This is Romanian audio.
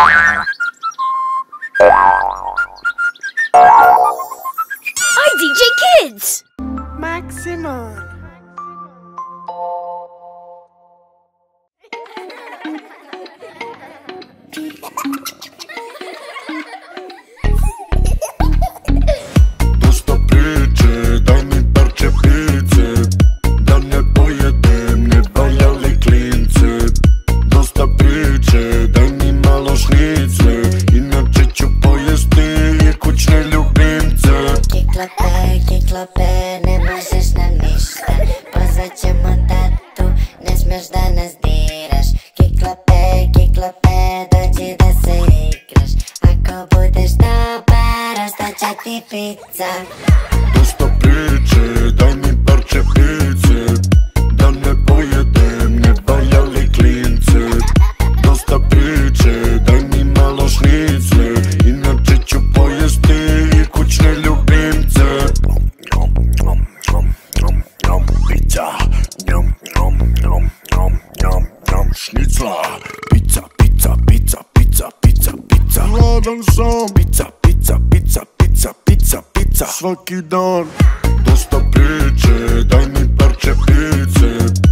I DJ Kids! Maximum. Svaki dan dosta priče, daj mi parče pice.